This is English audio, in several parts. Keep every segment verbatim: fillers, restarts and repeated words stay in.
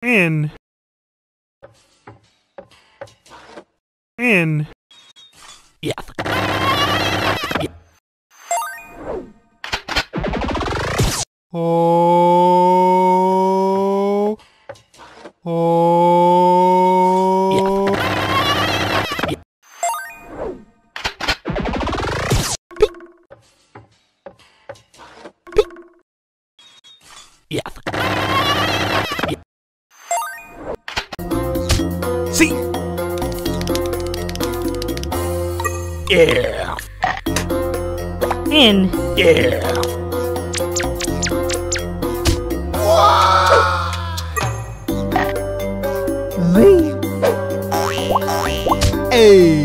In. In. Yeah. Oh. Oh. Yeah. Yeah. See? Yeah. In. Yeah. V. A.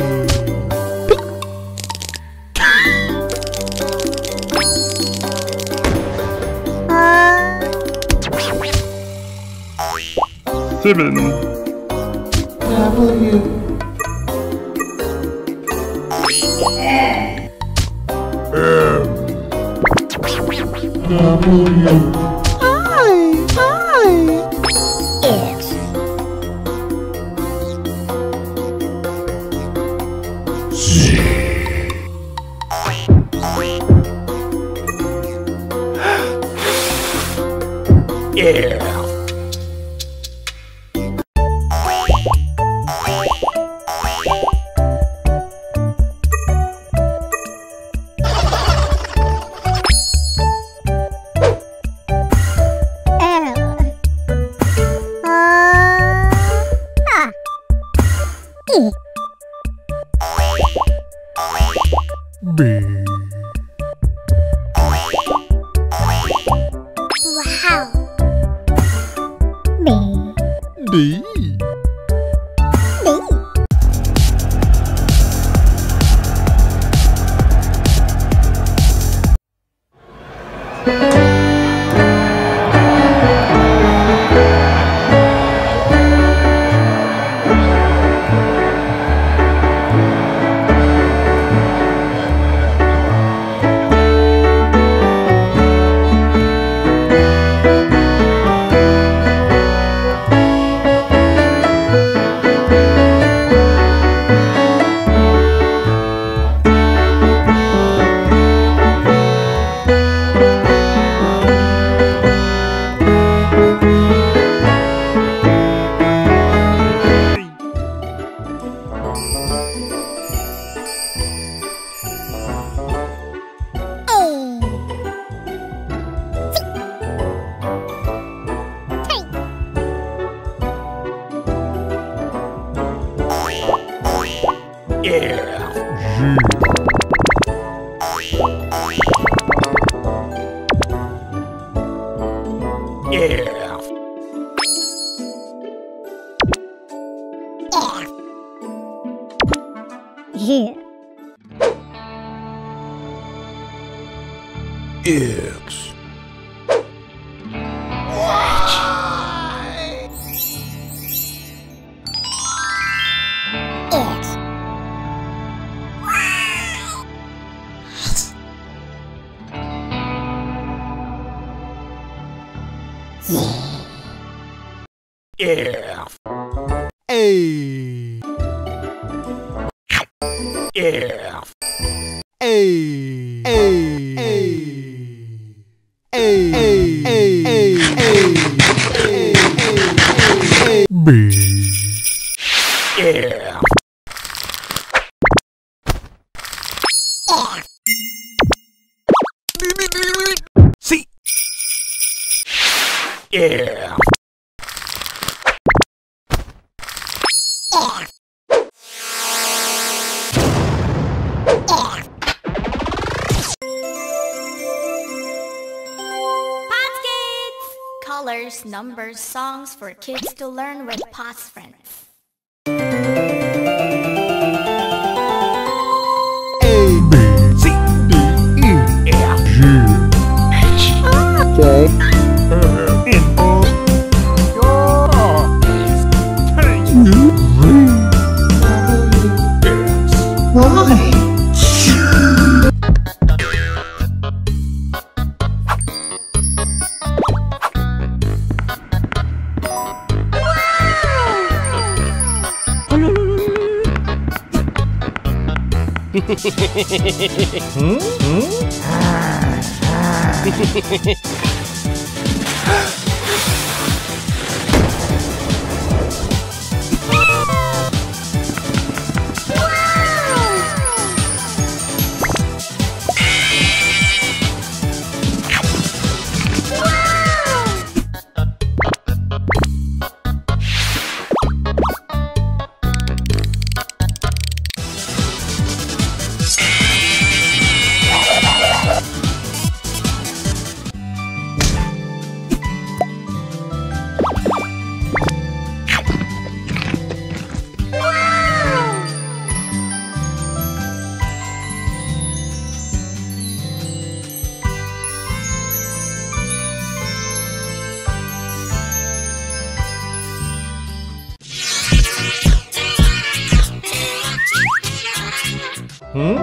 Seven. W M W I I X Z Yeah Numbers, songs for kids to learn with Pot's friends. A, B, C, D, E, F, G, H, J, L, N, O, P, Q, R, S, T, U, V, W, X, Y. hmm? Hmm?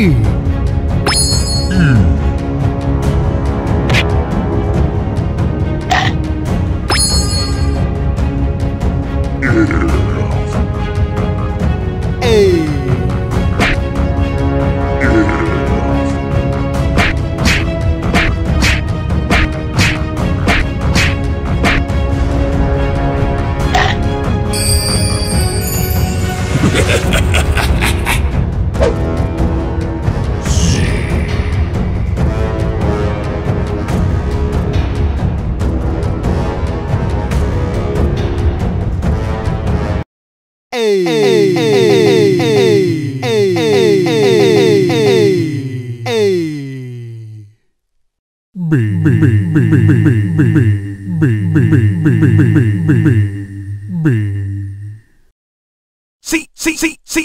E. See, see, see, see, see, see, see,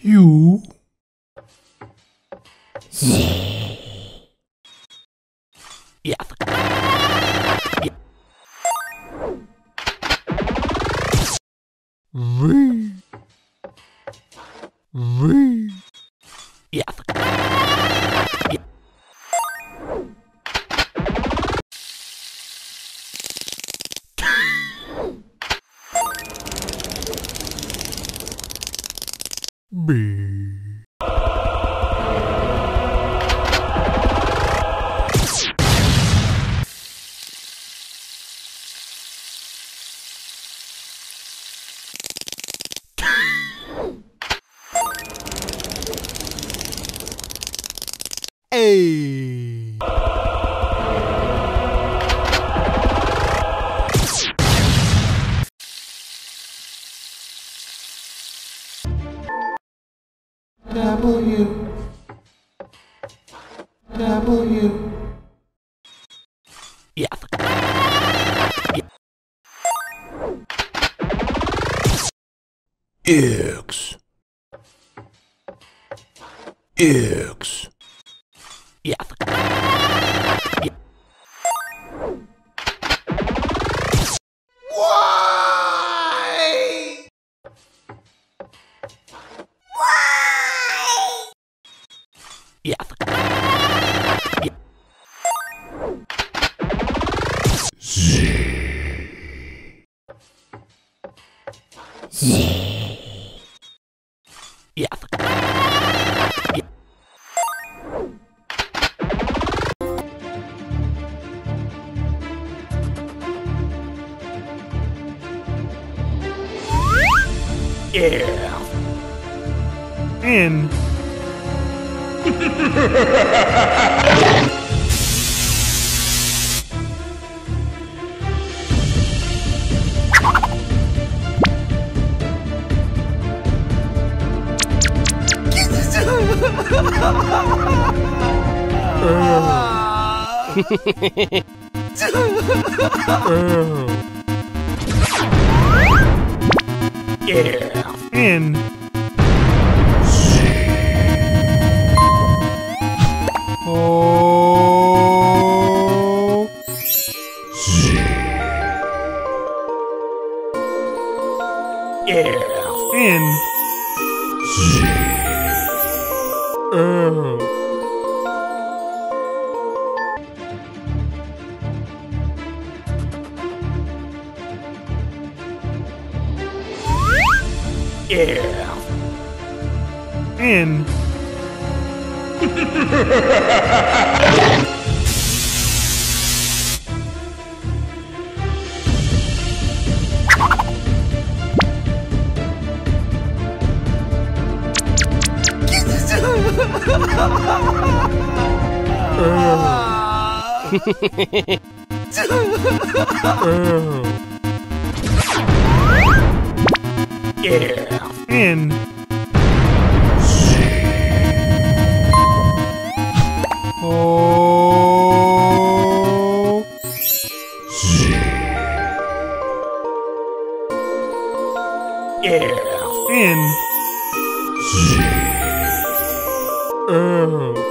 You Yeah. V. V. Yeah. B. Hey. W. W. Yeah. X. X. Yeah. Yeah. Why? Why? Yeah. Yeah. Z. Z. Yeah. Yeah. In. Oh. Yeah. In. Oh. Yeah. In. Oh. Yeah. In. Oh. Oh. Yeah. In. Oh. Yeah. In. Oh.